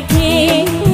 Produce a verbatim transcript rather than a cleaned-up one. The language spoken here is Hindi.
रखे।